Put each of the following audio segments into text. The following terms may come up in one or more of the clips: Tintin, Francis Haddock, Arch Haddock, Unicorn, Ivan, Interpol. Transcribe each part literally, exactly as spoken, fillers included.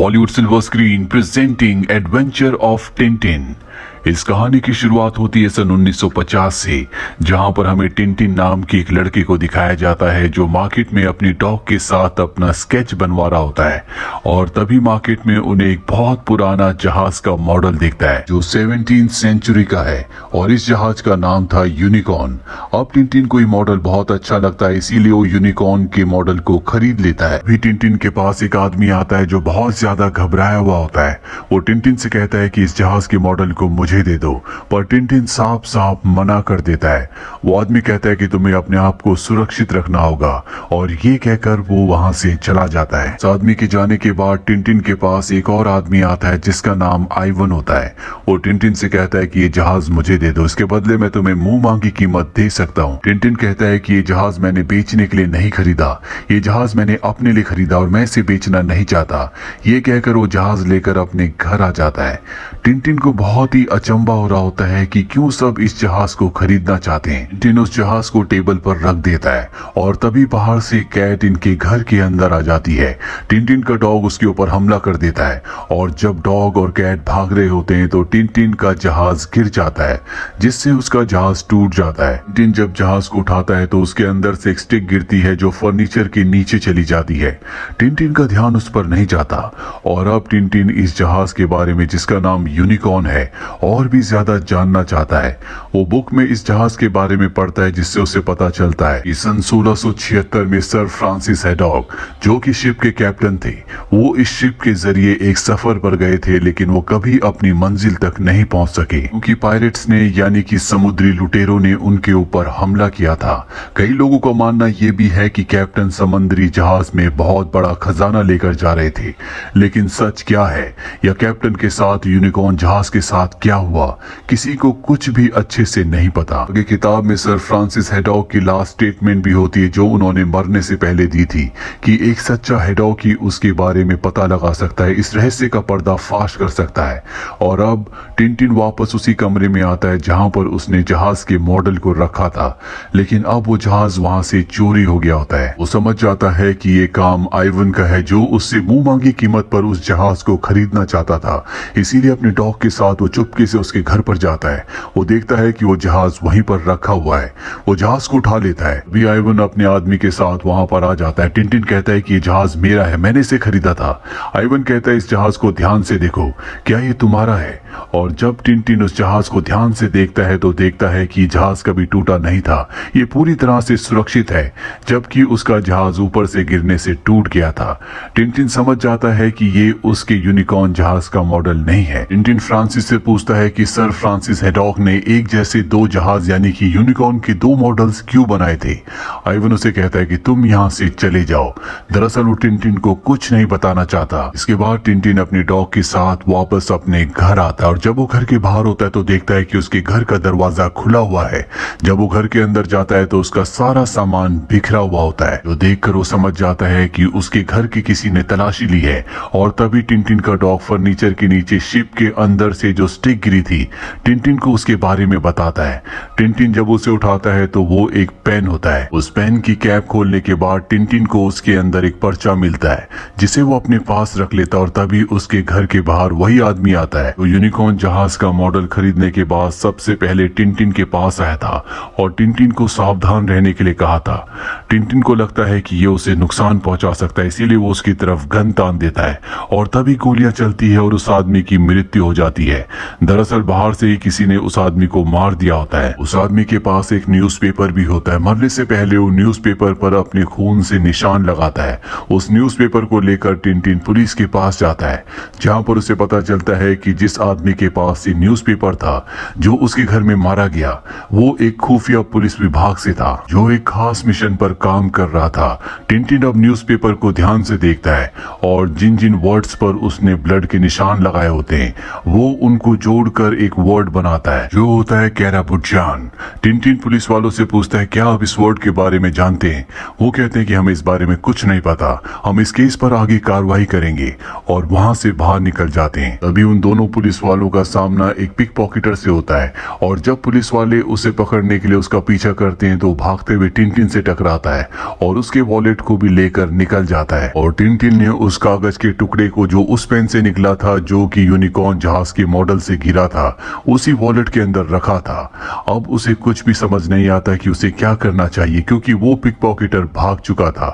Bollywood silver screen presenting adventure of Tintin. इस कहानी की शुरुआत होती है सन उन्नीस सौ पचास से, जहां पर हमें टिंटिन नाम की एक लड़की को दिखाया जाता है जो मार्केट में अपनी डॉग के साथ अपना स्केच बनवा रहा होता है और तभी मार्केट में उन्हें एक बहुत पुराना जहाज का मॉडल दिखता है जो सेवनटीन सेंचुरी का है और इस जहाज का नाम था यूनिकॉर्न। अब टिंटिन को ये मॉडल बहुत अच्छा लगता है, इसीलिए वो यूनिकॉर्न के मॉडल को खरीद लेता है। भी टिंटिन के पास एक आदमी आता है जो बहुत ज्यादा घबराया हुआ होता है। वो टिंटिन से कहता है कि इस जहाज के मॉडल को मुझे दे दो, पर टिंटिन साफ साफ मना कर देता है। वो आदमी कहता है कि तुम्हें अपने आप को सुरक्षित रखना होगा और ये कहकर वो वहां से चला जाता है। आदमी के जाने के बाद टिंटिन के पास एक और आदमी आता है जिसका नाम आइवन होता है। वो टिंटिन से कहता है कि ये जहाज मुझे दे दो, इसके बदले मैं तुम्हें मुंह मांगी कीमत दे सकता हूँ। टिंटिन कहता है कि ये जहाज मैंने बेचने के लिए नहीं खरीदा, ये जहाज मैंने अपने लिए खरीदा और मैं इसे बेचना नहीं चाहता। ये कहकर वो जहाज लेकर अपने घर आ जाता है। टिंटिन को बहुत ही अचंभा हो रहा होता है कि क्यों सब इस जहाज को खरीदना चाहते हैं। टिंटिन उस जहाज को टेबल पर रख देता है और तभी बाहर से कैट इनके घर के अंदर आ जाती है। टिंटिन का डॉग उसके ऊपर हमला कर देता है और जब डॉग और कैट भाग रहे होते हैं तो टिंटिन का जहाज गिर जाता है जिससे उसका जहाज टूट जाता है। टिंटिन जब जहाज को उठाता है तो उसके अंदर से एक स्टिक गिरती है जो फर्नीचर के नीचे चली जाती है। टिंटिन का ध्यान उस पर नहीं जाता और अब टिंटिन इस जहाज के बारे में, जिसका नाम यूनिकॉर्न है, और भी ज्यादा जानना चाहता है। वो बुक में इस जहाज के बारे में पढ़ता है जिससे उसे पता चलता है कि सन सोलह सौ छिहत्तर में सर फ्रांसिस हैडॉक, जो कि शिप के कैप्टन थे, वो इस शिप के जरिए एक सफर पर गए थे, लेकिन वो कभी अपनी मंजिल तक नहीं पहुंच सके क्योंकि पायरेट्स ने यानी कि समुद्री लुटेरों ने उनके ऊपर हमला किया था। कई लोगों का मानना यह भी है कि कैप्टन समुद्री जहाज में बहुत बड़ा खजाना लेकर जा रहे थे, लेकिन सच क्या है या कैप्टन के साथ यूनिकॉर्न जहाज के साथ क्या हुआ, किसी को कुछ भी अच्छे से नहीं पता। आगे किताब में सर फ्रांसिस हैडॉक की लास्ट स्टेटमेंट भी होती है जो उन्होंने मरने से पहले दी थी कि एक सच्चा हैडॉक ही उसके बारे में पता लगा सकता है, इस रहस्य का पर्दाफाश कर सकता है। और अब टिंटिन वापस उसी कमरे में आता है जहां पर उसने जहाज के मॉडल को रखा था, लेकिन अब वो जहाज वहां से चोरी हो गया होता है। वो समझ जाता है कि ये काम आइवन का है जो उससे मुंह मांगी कीमत पर उस जहाज को खरीदना चाहता था, इसीलिए अपने डॉग के साथ वो चुपके से उसके घर पर जाता है। वो देखता है कि वो जहाज वहीं पर रखा हुआ है। वो जहाज को उठा लेता है। भी आइवन अपने आदमी के साथ वहां पर आ जाता है। टिंटिन कहता है कि ये जहाज मेरा है, मैंने इसे खरीदा था। आइवन कहता है इस जहाज को ध्यान से देखो, क्या ये तुम्हारा है? और जब टिंटिन उस जहाज को ध्यान से देखता है तो देखता है कि जहाज कभी टूटा नहीं था, ये पूरी तरह से सुरक्षित है, जबकि उसका जहाज ऊपर से गिरने से टूट गया था। टिंटिन समझ जाता है कि ये उसके यूनिकॉर्न जहाज का मॉडल नहीं है। टिंटिन फ्रांसिस से पूछता है कि सर फ्रांसिस हैडॉक ने एक जैसे दो जहाज यानी कि यूनिकॉर्न के दो मॉडल्स क्यों बनाए थे। आइवन उसे कहता है कि तुम यहाँ से चले जाओ। दरअसल वो टिंटिन को कुछ नहीं बताना चाहता। इसके बाद टिंटिन अपने डॉग के साथ वापस अपने घर आता है और जब वो घर के बाहर होता है तो देखता है कि उसके घर का दरवाजा खुला हुआ है। जब वो घर के अंदर जाता है तो उसका सारा सामान बिखरा हुआ होता है। वो देखकर वो समझ जाता है कि उसके घर की किसी ने तलाशी ली है। और तभी टिंटिन का डॉग फर्नीचर के नीचे शिप के अंदर से जो स्टिक गिरी थी, टिंटिन को उसके बारे में बताता है। टिंटिन जब उसे उठाता है तो वो एक पेन होता है। उस पेन की कैप खोलने के बाद टिंटिन को उसके अंदर एक पर्चा मिलता है जिसे वो अपने पास रख लेता है और तभी उसके घर के बाहर वही आदमी आता है। वो यूनिकॉर्न जहाज का मॉडल खरीदने के बाद सबसे पहले टिंटिन के पास आया था और टिंटिन को सावधान रहने के लिए कहा था। टिंटिन को लगता है कि ये उसे नुकसान पहुंचा सकता है, इसीलिए वो उसकी तरफ गन तान देता है और तभी गोलियां चलती है और उस आदमी की मृत्यु हो जाती है। दरअसल बाहर से ही किसी ने उस आदमी को मार दिया होता है। उस आदमी के पास एक न्यूज़पेपर भी होता है। मरने से पहले वो न्यूज़पेपर पर अपने खून से निशान लगाता है। उस न्यूज़पेपर को लेकर टिंटिन पुलिस के पास जाता है, जहां पर उसे पता चलता है कि जिस आदमी के पास ये न्यूज़पेपर था जो उसके घर में मारा गया, वो एक खुफिया पुलिस विभाग से था जो एक खास मिशन पर काम कर रहा था। टिंटिन अब न्यूज़पेपर को ध्यान से देखता है और जिन जिन वर्ड्स पर उसने ब्लड के निशान लगाए होते हैं वो उनको जोड़कर एक वर्ड बनाता है जो होता है कैराबुजान। टिनटिन पुलिस वालों से पूछता है क्या आप इस वर्ड के बारे में जानते हैं। वो कहते हैं कि हमें इस बारे में कुछ नहीं पता, हम इस केस पर आगे कार्रवाई करेंगे और वहां से बाहर निकल जाते हैं। तभी उन दोनों पुलिस वालों का सामना एक पिक पॉकेटर से होता है और जब पुलिस वाले उसे पकड़ने के लिए उसका पीछा करते हैं तो भागते हुए टिनटिन से टकराता है और उसके वॉलेट को भी लेकर निकल जाता है। और टिनटिन ने उस कागज के टुकड़े को जो उस पेन से निकला था जो कि यूनिकॉर्न जहाज के मॉडल से घिरा था उसी वॉलेट के अंदर रखा था। अब उसे कुछ भी समझ नहीं आता कि उसे क्या करना चाहिए क्योंकि वो पिकपॉकेटर भाग चुका था।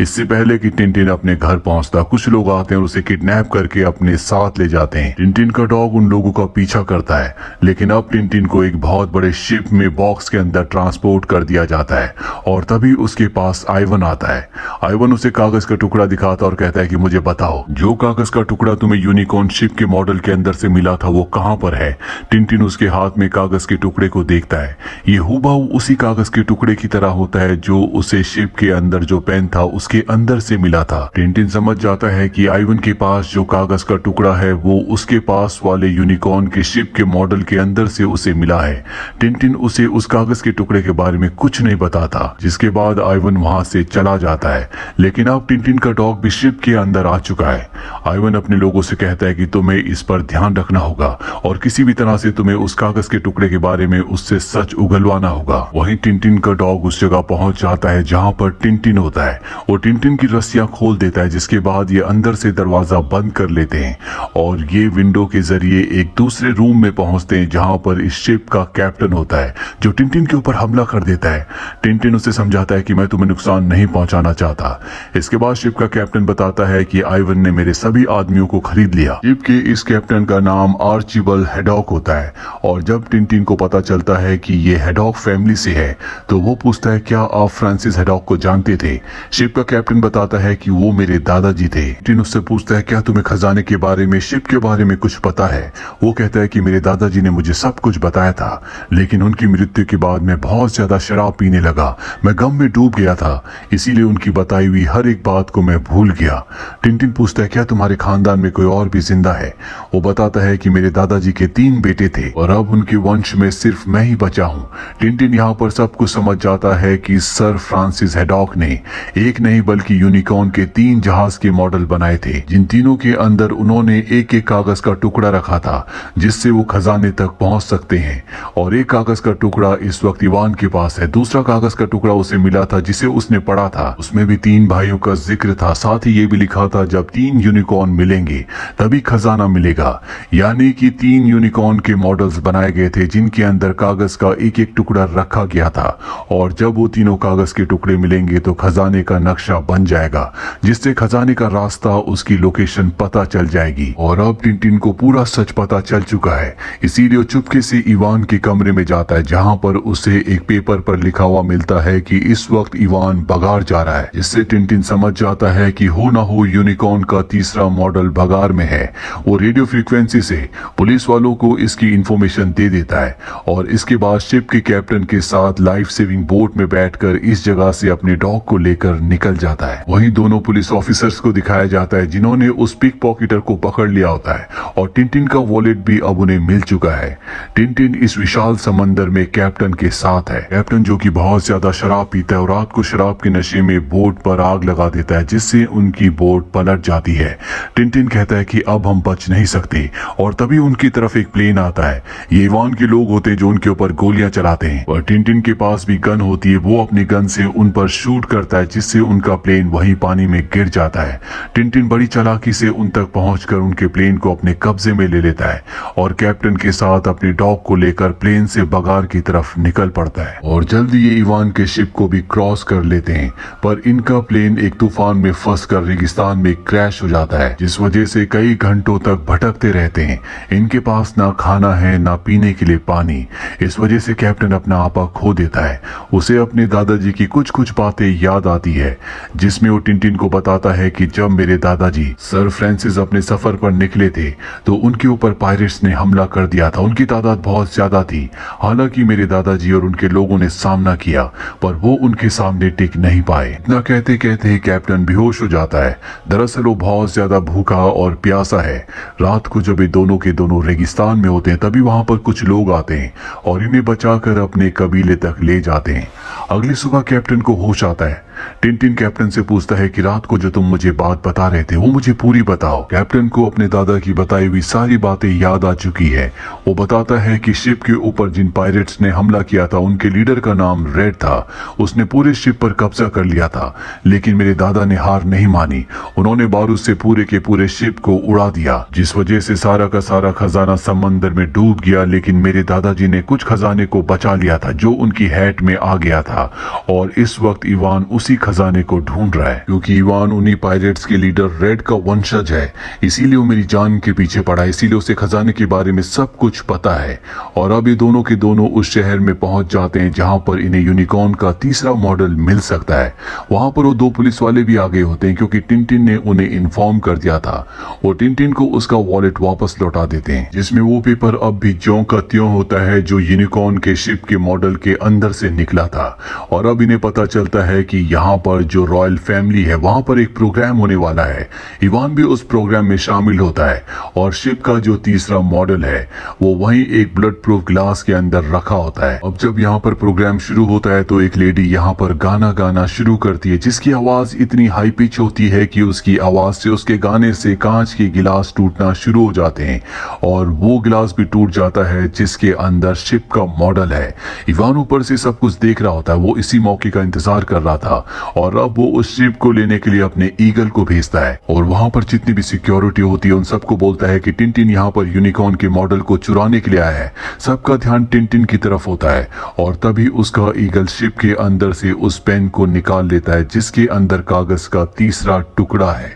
इससे पहले कि टिनटिन अपने घर पहुंचता कुछ लोग आते हैं और उसे किडनैप करके अपने साथ ले जाते हैं। टिनटिन का डॉग उन लोगों का पीछा करता है लेकिन अब टिनटिन को एक बहुत बड़े शिप में बॉक्स के अंदर ट्रांसपोर्ट कर दिया जाता है और तभी उसके पास आइवन आता है। आइवन उसे कागज का टुकड़ा दिखाता और कहता है कि मुझे बताओ जो कागज का टुकड़ा तुम्हें यूनिकॉर्न शिप के मॉडल के अंदर से मिला था वो कहां पर है। टिनटिन उसके हाथ में कागज के टुकड़े को देखता है, ये हुबहू उसी कागज के टुकड़े की तरह होता है जो उसे शिप के अंदर जो पेन था उसके अंदर से मिला था। टिनटिन समझ जाता है कि आइवन के पास जो कागज का टुकड़ा है वो उसके पास वाले यूनिकॉर्न के शिप के मॉडल के अंदर से उसे मिला है। टिनटिन उसे उस कागज के टुकड़े के बारे में कुछ नहीं बताता, जिसके बाद आइवन वहां से चला जाता है। लेकिन अब टिनटिन का डॉग भी शिप के अंदर आ चुका है। आइवन अपने लोगों से कहता है कि तुम्हें इस पर ध्यान रखना होगा और किसी भी तरह से तुम्हें उस कागज के टुकड़े के बारे में उससे सच उगलवाना होगा। वहीं टिनटिन का डॉग उस जगह पहुंच जाता है जहां पर टिनटिन होता है और टिनटिन की रस्सियां खोल देता है, जिसके बाद ये अंदर से दरवाजा बंद कर लेते हैं और ये विंडो के जरिए एक दूसरे रूम में पहुंचते हैं जहां पर इस शिप का कैप्टन होता है जो टिनटिन के ऊपर हमला कर देता है। टिनटिन उसे समझाता है कि मैं तुम्हें नुकसान नहीं पहुंचाना चाहता। इसके बाद शिप का कैप्टन बताता है कि आइवन ने मेरे सभी आदमियों को खरीद लिया। शिप के इस कैप्टन का नाम आर्च हैडॉक होता है और जब टिनटिन को पता चलता है कि ये हैडॉक फैमिली से है तो वो पूछता है क्या आप फ्रांसिस हैडॉक को जानते थे। शिप का कैप्टन बताता है कि वो मेरे दादाजी थे। टिनटिन उससे पूछता है क्या तुम्हें खजाने के बारे में शिप के बारे में कुछ पता है। वो कहता है कि मेरे दादाजी ने मुझे सब कुछ बताया था लेकिन उनकी मृत्यु के बाद मैं बहुत ज्यादा शराब पीने लगा, मैं गम में डूब गया था, इसीलिए उनकी बताई हुई हर एक बात को मैं भूल गया। टिनटिन पूछता है क्या तुम्हारे खानदान में कोई और भी जिंदा है। वो बताता है कि मेरे दादाजी के तीन बेटे थे और अब उनके वंश में सिर्फ मैं ही बचा हूं। टिनटिन यहाँ पर सब कुछ समझ जाता है कि सर फ्रांसिस हैडॉक ने एक नहीं बल्कि यूनिकॉर्न के तीन जहाज के मॉडल बनाए थे, जिन तीनों के अंदर उन्होंने एक एक कागज का टुकड़ा रखा था जिससे वो खजाने तक पहुंच सकते हैं। और एक कागज का टुकड़ा इस वक्त इवान के पास है, दूसरा कागज का टुकड़ा उसे मिला था जिसे उसने पढ़ा था, उसमें भी तीन भाइयों का जिक्र था, साथ ही ये भी लिखा था जब तीन यूनिकॉर्न मिलेंगे तभी खजाना मिलेगा, यानी कि तीन यूनिकॉर्न के मॉडल्स बनाए गए थे जिनके अंदर कागज का एक एक टुकड़ा रखा गया था और जब वो तीनों कागज के टुकड़े मिलेंगे तो खजाने का नक्शा बन जाएगा जिससे खजाने का रास्ता उसकी लोकेशन पता चल जाएगी। और अब टिनटिन को पूरा सच पता चल चुका है, इसीलिए चुपके से इवान के कमरे में जाता है जहां पर उसे एक पेपर पर लिखा हुआ मिलता है कि इस वक्त इवान बगार जा रहा है। इससे टिनटिन समझ जाता है कि हो ना हो यूनिकॉर्न का तीसरा मॉडल बगार में है। वो रेडियो फ्रीक्वेंसी से पुलिस वालों को इसकी इंफॉर्मेशन दे देता है और इसके बाद शिप के कैप्टन के साथ लाइफ सेविंग बोट में बैठकर इस जगह से अपने डॉग को लेकर निकल जाता है। वहीं दोनों पुलिस ऑफिसर्स को दिखाया जाता है जिन्होंने उस पिक पॉकेटर को पकड़ लिया होता है और टिनटिन का वॉलेट भी अब उन्हें मिल चुका है। टिनटिन इस विशाल समंदर में कैप्टन के साथ है, कैप्टन जो कि बहुत ज्यादा शराब पीता है और रात को शराब के नशे में बोट पर आग लगा देता है जिससे उनकी बोट पलट जाती है। टिनटिन कहता है कि अब हम बच नहीं सकते और तभी उनकी तरफ एक प्लेन आता है। ये इवान के लोग होते हैं जो उनके ऊपर गोलियां चलाते हैं और टिनटिन के पास भी गन होती है, वो अपनी गन से उन पर शूट करता है जिससे उनका प्लेन वहीं पानी में गिर जाता है। टिनटिन बड़ी चालाकी से उन तक पहुंचकर उनके प्लेन को अपने कब्जे में ले लेता है और कैप्टन के साथ अपने डॉग को लेकर प्लेन से बगार की तरफ निकल पड़ता है और जल्दी ये इवान के शिप को भी क्रॉस कर लेते हैं, पर इनका प्लेन एक तूफान में फंस कर रेगिस्तान में क्रैश हो जाता है जिस वजह से कई घंटों तक भटकते रहते हैं। इनके पास ना खाना है ना पीने के लिए पानी, इस वजह से कैप्टन अपना आपा खो देता है। उसे अपने दादाजी की कुछ कुछ बातें याद आती है जिसमें वो टिनटिन को बताता है कि जब मेरे दादाजी सर फ्रांसिस अपने सफर पर निकले थे तो उनके ऊपर पायरेट्स ने हमला कर दिया था, उनकी तादाद बहुत ज्यादा थी, हालांकि मेरे दादाजी और उनके लोगों ने सामना किया पर वो उनके सामने टिक नहीं पाए। इतना कहते कहते कैप्टन बेहोश हो जाता है, दरअसल वो बहुत ज्यादा भूखा और प्यासा है। रात को जब ये दोनों के दोनों दोनों रेगिस्तान में होते हैं, तभी वहाँ पर कुछ लोग आते हैं और इन्हें बचाकर अपने कबीले तक ले जाते हैं। अगली सुबह कैप्टन को होश आता है। टिनटिन कैप्टन से पूछता है कि रात को जो तुम मुझे बात बता रहे थे वो मुझे पूरी बताओ। कैप्टन को अपने दादा की बताई हुई सारी बातें याद आ चुकी है। वो बताता है कि शिप के ऊपर जिन पायरेट्स ने हमला किया था उनके लीडर का नाम रेड था। उसने पूरे शिप पर कब्जा कर लिया था, लेकिन मेरे दादा ने हार नहीं मानी। उन्होंने बारूद से पूरे के पूरे शिप को उड़ा दिया, जिस वजह से सारा का सारा खजाना समंदर में डूब गया। लेकिन मेरे दादाजी ने कुछ खजाने को बचा लिया था जो उनकी हैट में आ गया था, और इस वक्त इवान उसी खजाने को ढूंढ रहा है, क्योंकि इवान उन्हीं पायरेट्स के लीडर रेड का वंशज है। इसीलिए वो मेरी जान के पीछे पड़ा है, इसीलिए उसे खजाने के बारे में सब कुछ पता है। और अब ये दोनों के दोनों उस शहर में पहुंच जाते हैं जहां पर इन्हें यूनिकॉर्न का तीसरा मॉडल मिल सकता है। वहां पर वो दो पुलिस वाले भी आगे होते हैं, क्योंकि टिनटिन ने उन्हें इन्फॉर्म कर दिया था। वो टिनटिन को उसका वॉलेट वापस लौटा देते हैं, जिसमें वो पेपर अब भी ज्यों का त्यों होता है जो यूनिकॉर्न के शिप के मॉडल के अंदर से निकला था। और अब इन्हें पता चलता है कि यहाँ पर जो रॉयल फैमिली है वहां पर एक प्रोग्राम होने वाला है। इवान भी उस प्रोग्राम में शामिल होता है, और शिप का जो तीसरा मॉडल है वो वहीं एक ब्लड प्रूफ ग्लास के अंदर रखा होता है। अब जब यहाँ पर प्रोग्राम शुरू होता है तो एक लेडी यहाँ पर गाना गाना शुरू करती है, जिसकी आवाज इतनी हाई पिच होती है कि उसकी आवाज से उसके गाने से कांच के गिलास टूटना शुरू हो जाते हैं, और वो गिलास भी टूट जाता है जिसके अंदर शिप का मॉडल है। इवान ऊपर से सब कुछ देख रहा होता है, वो इसी मौके का इंतजार कर रहा था, और अब वो उस शिप को लेने के लिए अपने ईगल को भेजता है। और वहां पर जितनी भी सिक्योरिटी होती है उन सबको बोलता है कि टिनटिन यहाँ पर यूनिकॉर्न के मॉडल को चुराने के लिए आया है। सबका ध्यान टिनटिन की तरफ होता है, और तभी उसका ईगल शिप के अंदर से उस पेन को निकाल लेता है जिसके अंदर कागज का तीसरा टुकड़ा है।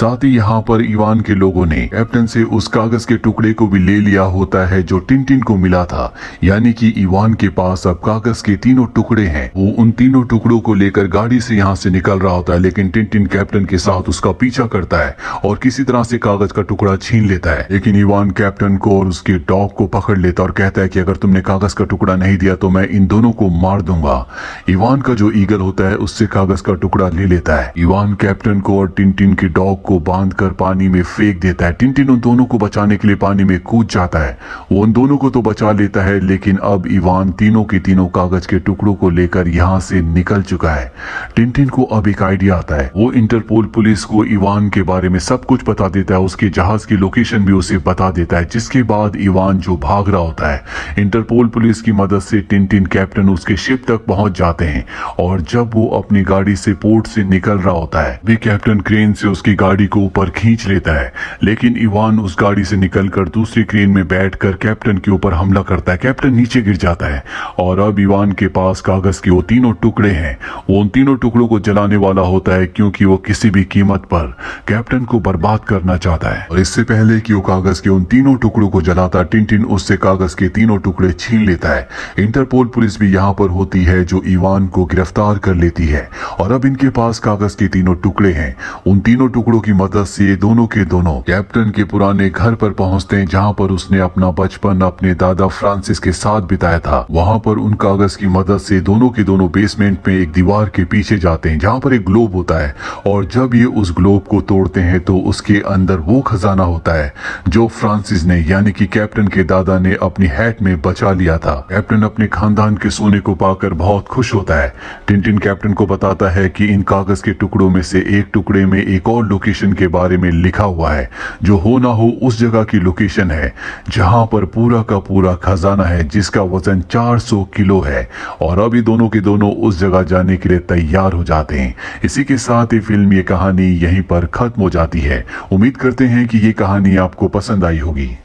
साथ ही यहाँ पर इवान के लोगों ने कैप्टन से उस कागज के टुकड़े को भी ले लिया होता है जो टिनटिन को मिला था, यानी कि इवान के पास अब कागज के तीनों टुकड़े हैं। वो उन तीनों टुकड़ों को लेकर गाड़ी से यहाँ से निकल रहा होता है, लेकिन टिनटिन कैप्टन के साथ उसका पीछा करता है और किसी तरह से कागज का टुकड़ा छीन लेता है। लेकिन इवान कैप्टन को और उसके डॉग को पकड़ लेता और कहता है कि अगर तुमने कागज का टुकड़ा नहीं दिया तो मैं इन दोनों को मार दूंगा। इवान का जो ईगल होता है उससे कागज का टुकड़ा ले लेता है। इवान कैप्टन को और टिनटिन के डॉग को बांध कर पानी में फेंक देता है। टिनटिन उन दोनों को बचाने के लिए पानी में कूद जाता है। वो उन दोनों को तो बचा लेता है, लेकिन अब इवान तीनों के तीनों कागज के टुकड़ों को लेकर यहाँ से निकल चुका है। टिनटिन को अब एक आइडिया आता है। वो इंटरपोल पुलिस को इवान के बारे में सब कुछ बता देता है, उसके जहाज की लोकेशन भी उसे बता देता है, जिसके बाद इवान जो भाग रहा होता है इंटरपोल पुलिस की मदद से टिनटिन कैप्टन उसके शिप तक पहुंच जाते हैं। और जब वो अपनी गाड़ी से पोर्ट से निकल रहा होता है भी कैप्टन क्रेन से उसकी गाड़ी को ऊपर खींच लेता है, लेकिन इवान उस गाड़ी से निकलकर दूसरी क्रेन में बैठकर कैप्टन के ऊपर हमला करता है। कैप्टन नीचे गिर जाता है, और अब इवान के पास कागज के वो तीनों टुकड़े हैं। वो उन तीनों टुकड़ों को जलाने वाला होता है, क्योंकि वो किसी भी कीमत पर कैप्टन को बर्बाद करना चाहता है। और इससे पहले कि वो कागज के उन तीनों टुकड़ों को जलाता, टिनटिन उससे कागज के तीनों टुकड़े छीन लेता है। इंटरपोल पुलिस भी यहाँ पर होती है जो इवान को गिरफ्तार कर लेती है, और अब इनके पास कागज के तीनों टुकड़े हैं। उन तीनों टुकड़ों की मदद से ये दोनों के दोनों कैप्टन के पुराने घर पर पहुंचते हैं, जहाँ पर उसने अपना बचपन अपने दादा फ्रांसिस के साथ बिताया था। वहाँ पर उन कागज की मदद से दोनों के दोनों बेसमेंट में एक दीवार के पीछे जाते हैं जहां पर एक ग्लोब होता है, और जब ये उस ग्लोब को तोड़ते हैं तो उसके अंदर वो खजाना होता है जो फ्रांसिस ने यानी कि कैप्टन के दादा ने अपनी हैट में बचा लिया था। कैप्टन अपने खानदान के सोने को पाकर बहुत खुश होता है। टिनटिन कैप्टन को बताता है कि इन कागज के टुकड़ों में से एक टुकड़े में एक और लोकेशन के बारे में लिखा हुआ है जो हो ना हो उस जगह की लोकेशन है जहां पर पूरा का पूरा खजाना है, जिसका वजन चार सौ किलो है। और अब ये दोनों के दोनों उस जगह जाने के लिए तैयार हो जाते हैं। इसी के साथ ये फिल्म ये कहानी यहीं पर खत्म हो जाती है। उम्मीद करते हैं कि ये कहानी आपको पसंद आई होगी।